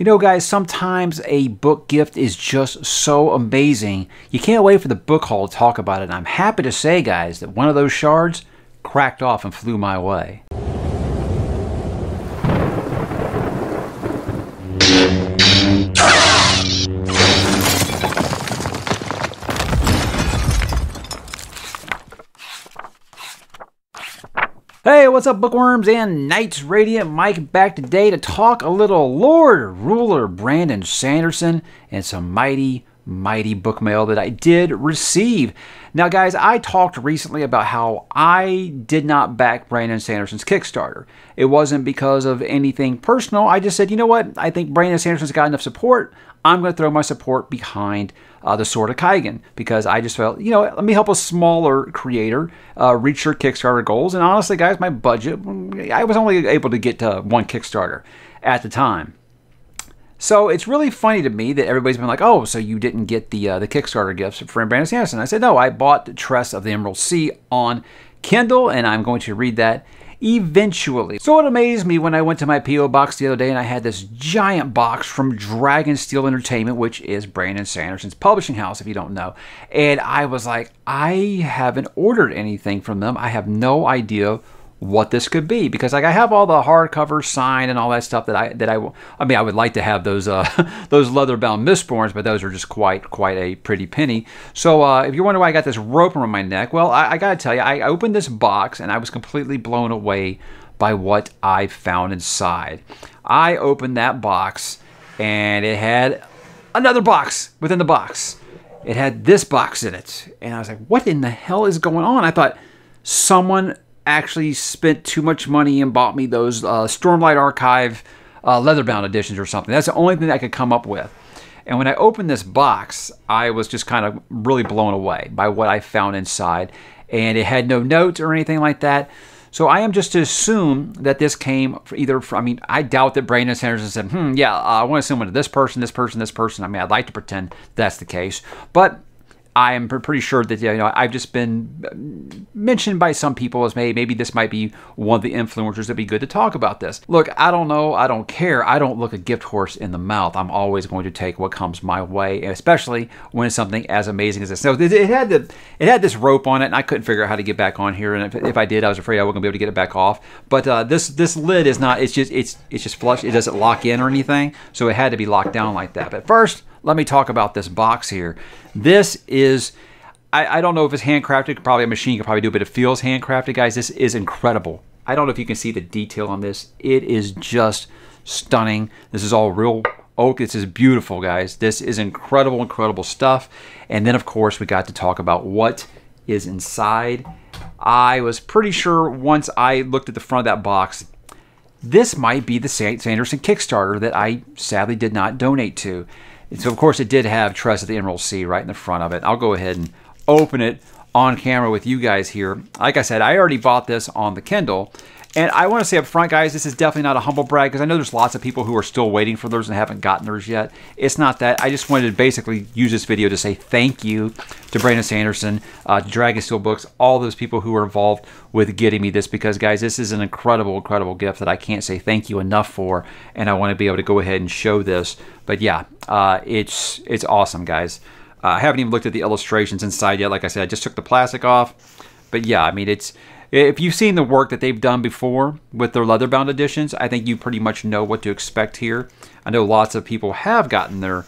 You know, guys, sometimes a book gift is just so amazing. You can't wait for the book haul to talk about it. And I'm happy to say, guys, that one of those shards cracked off and flew my way. Hey, what's up, bookworms and Knights Radiant? Mike back today to talk a little Lord Ruler Brandon Sanderson and some mighty, mighty book mail that I did receive. Now, guys, I talked recently about how I did not back Brandon Sanderson's Kickstarter. It wasn't because of anything personal. I just said, you know what? I think Brandon Sanderson's got enough support. I'm going to throw my support behind the Sword of Kaigen, because I just felt, you know, let me help a smaller creator reach their Kickstarter goals. And honestly, guys, my budget, I was only able to get to one Kickstarter at the time. So it's really funny to me that everybody's been like, oh, so you didn't get the Kickstarter gifts for Brandon Sanderson. I said, no, I bought the Tress of the Emerald Sea on Kindle, and I'm going to read that eventually. So it amazed me when I went to my P.O. box the other day and I had this giant box from Dragonsteel Entertainment, which is Brandon Sanderson's publishing house, if you don't know. And I was like, I haven't ordered anything from them. I have no idea what this could be, because like I have all the hardcover signed and all that stuff that I mean, I would like to have those leather-bound Mistborns, but those are just quite a pretty penny. So if you're wondering why I got this rope around my neck, well, I gotta tell you, I opened this box and I was completely blown away by what I found inside. I opened that box and it had another box within the box. It had this box in it, and I was like, what in the hell is going on? I thought someone actually spent too much money and bought me those Stormlight Archive leatherbound editions or something. That's the only thing I could come up with. And when I opened this box, I was just kind of really blown away by what I found inside. And it had no notes or anything like that. So I am just to assume that this came either from, I mean, I doubt that Brandon Sanderson said, yeah, I want to send one to this person, this person, this person. I mean, I'd like to pretend that's the case. But I am pretty sure that, you know, I've just been mentioned by some people as maybe this might be one of the influencers that'd be good to talk about this. Look, I don't know. I don't care. I don't look a gift horse in the mouth. I'm always going to take what comes my way, especially when it's something as amazing as this. So it had this rope on it, and I couldn't figure out how to get back on here. And if I did, I was afraid I wasn't gonna be able to get it back off. But this lid is not. It's just flush. It doesn't lock in or anything. So it had to be locked down like that. But first, let me talk about this box here. This is, I don't know if it's handcrafted, probably a machine could probably do it, but it feels handcrafted, guys. This is incredible. I don't know if you can see the detail on this. It is just stunning. This is all real oak. This is beautiful, guys. This is incredible, incredible stuff. And then, of course, we got to talk about what is inside. I was pretty sure once I looked at the front of that box, this might be the Sanderson Kickstarter that I sadly did not donate to. So, of course, it did have Tress of the Emerald Sea right in the front of it. I'll go ahead and open it on camera with you guys here. Like I said, I already bought this on the Kindle. And I want to say up front, guys, this is definitely not a humble brag, because I know there's lots of people who are still waiting for theirs and haven't gotten theirs yet. It's not that. I just wanted to basically use this video to say thank you to Brandon Sanderson, to Dragonsteel Books, all those people who were involved with getting me this, because, guys, this is an incredible, incredible gift that I can't say thank you enough for, and I want to be able to go ahead and show this. But, yeah, it's awesome, guys. I haven't even looked at the illustrations inside yet. Like I said, I just took the plastic off. But, yeah, I mean, it's... If you've seen the work that they've done before with their leatherbound editions, I think you pretty much know what to expect here. I know lots of people have gotten their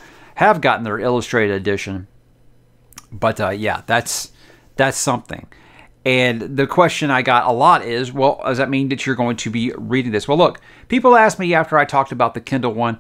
illustrated edition, but yeah, that's something. And the question I got a lot is, well, does that mean that you're going to be reading this? Well, look, people asked me after I talked about the Kindle one,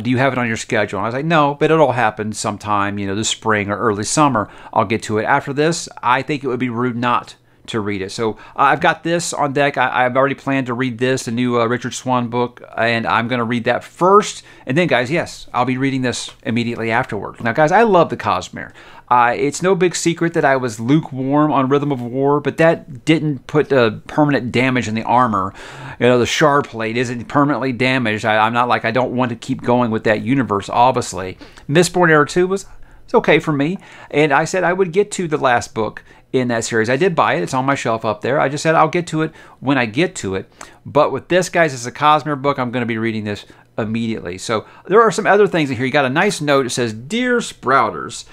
do you have it on your schedule? And I was like, no, but it'll happen sometime, you know, this spring or early summer. I'll get to it. After this, I think it would be rude not to read it. So I've got this on deck. I've already planned to read this, the new Richard Swan book, and I'm going to read that first. And then, guys, yes, I'll be reading this immediately afterward. Now, guys, I love the Cosmere. It's no big secret that I was lukewarm on Rhythm of War, but that didn't put permanent damage in the armor. You know, the Shardplate isn't permanently damaged. I'm not like I don't want to keep going with that universe, obviously. Mistborn Era 2 was okay for me, and I said I would get to the last book in that series. I did buy it. It's on my shelf up there. I just said I'll get to it when I get to it. But with this, guys, it's a Cosmere book. I'm going to be reading this immediately. So there are some other things in here. You got a nice note. It says, "Dear Sprouters,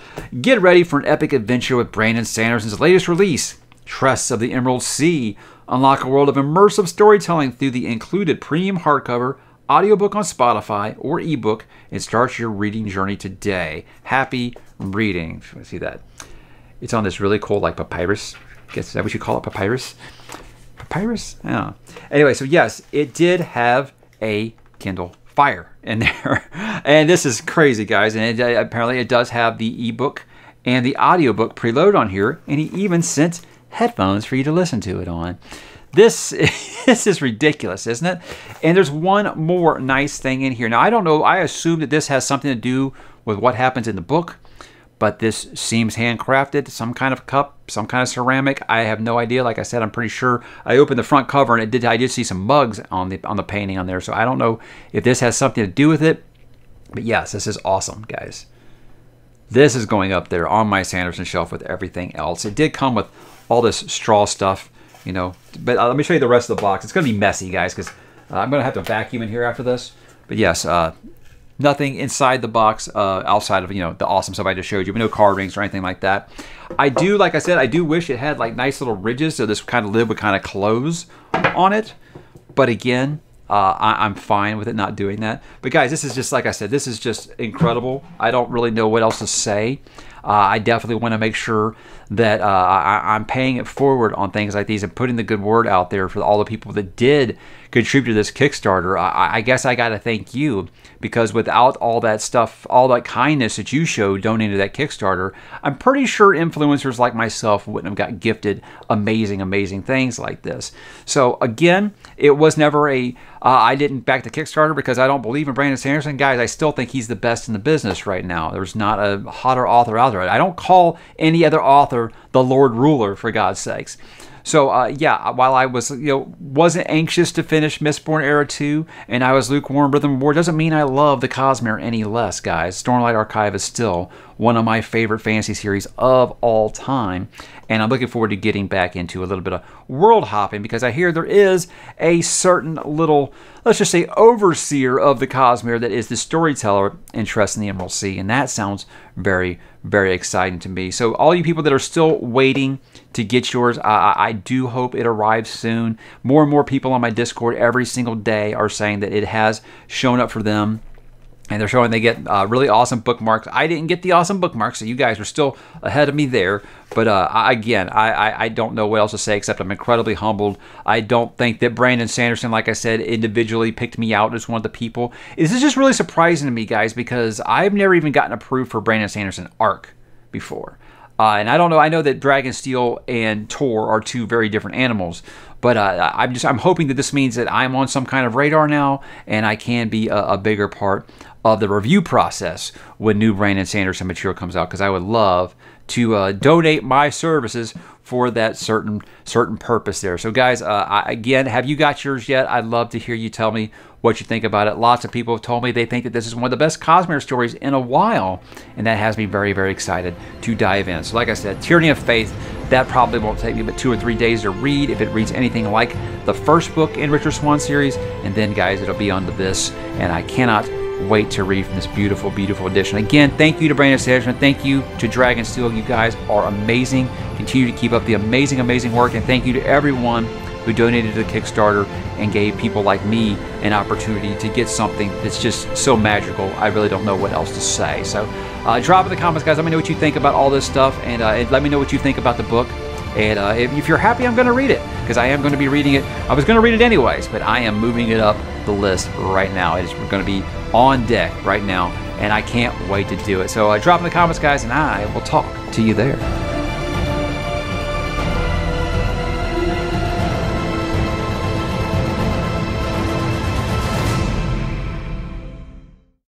get ready for an epic adventure with Brandon Sanderson's latest release, Tress of the Emerald Sea. Unlock a world of immersive storytelling through the included premium hardcover, audiobook on Spotify, or ebook, and start your reading journey today. Happy reading." If you want to see that, it's on this really cool like papyrus. I guess is that what you call it? Papyrus? Papyrus? I don't know. Anyway, so yes, it did have a Kindle Fire in there. And this is crazy, guys. And it, apparently it does have the ebook and the audiobook preload on here. And he even sent headphones for you to listen to it on. This is ridiculous, isn't it? And there's one more nice thing in here. Now, I don't know. I assume that this has something to do with what happens in the book. But this seems handcrafted, some kind of cup, some kind of ceramic. I have no idea. Like I said, I'm pretty sure I opened the front cover and it did. I did see some mugs on the painting on there. So I don't know if this has something to do with it. But yes, this is awesome, guys. This is going up there on my Sanderson shelf with everything else. It did come with all this straw stuff, you know. But let me show you the rest of the box. It's going to be messy, guys, because I'm going to have to vacuum in here after this. But yes, nothing inside the box outside of, you know, the awesome stuff I just showed you, but no card rings or anything like that. I do, like I said, I do wish it had like nice little ridges so this kind of lid would kind of close on it. But again, I'm fine with it not doing that. But guys, this is just, like I said, this is just incredible. I don't really know what else to say. I definitely want to make sure that I'm paying it forward on things like these and putting the good word out there for all the people that did contribute to this Kickstarter. I guess I got to thank you, because without all that stuff, all that kindness that you showed donating to that Kickstarter, I'm pretty sure influencers like myself wouldn't have got gifted amazing, amazing things like this. So again, it was never a, I didn't back the Kickstarter because I don't believe in Brandon Sanderson. Guys, I still think he's the best in the business right now. There's not a hotter author out there. I don't call any other author the Lord Ruler, for God's sakes. So yeah, while I was, you know, wasn't anxious to finish Mistborn Era 2, and I was lukewarm Rhythm of War, doesn't mean I love the Cosmere any less, guys. Stormlight Archive is still one of my favorite fantasy series of all time, and I'm looking forward to getting back into a little bit of world hopping, because I hear there is a certain little, let's just say, overseer of the Cosmere that is the storyteller in Tress in the Emerald Sea, and that sounds very, very exciting to me. So all you people that are still waiting to get yours, I do hope it arrives soon. More and more people on my Discord every single day are saying that it has shown up for them, and they're showing they get really awesome bookmarks. I didn't get the awesome bookmarks, so you guys are still ahead of me there. But again, I don't know what else to say except I'm incredibly humbled. I don't think that Brandon Sanderson, like I said, individually picked me out as one of the people. This is just really surprising to me, guys, because I've never even gotten approved for Brandon Sanderson ARC before. And I don't know. I know that Dragonsteel and Tor are two very different animals, but I'm hoping that this means that I'm on some kind of radar now, and I can be a bigger part of the review process when new Brandon Sanderson material comes out, because I would love to donate my services for that certain purpose there. So guys, again, have you got yours yet? I'd love to hear you tell me what you think about it. Lots of people have told me they think that this is one of the best Cosmere stories in a while, and that has me very, very excited to dive in. So like I said, Tyranny of Faith, that probably won't take me but 2 or 3 days to read if it reads anything like the first book in Richard Swan series, and then guys, it'll be onto this, and I cannot wait to read from this beautiful, beautiful edition. Again, thank you to Brandon Sanderson. Thank you to Dragonsteel. You guys are amazing. Continue to keep up the amazing, amazing work. And thank you to everyone who donated to the Kickstarter and gave people like me an opportunity to get something that's just so magical. I really don't know what else to say. So drop in the comments, guys. Let me know what you think about all this stuff. And let me know what you think about the book. And if you're happy, I'm going to read it, because I am going to be reading it. I was going to read it anyways, but I am moving it up the list right now. It's going to be on deck right now, and I can't wait to do it. So drop in the comments, guys, and I will talk to you there.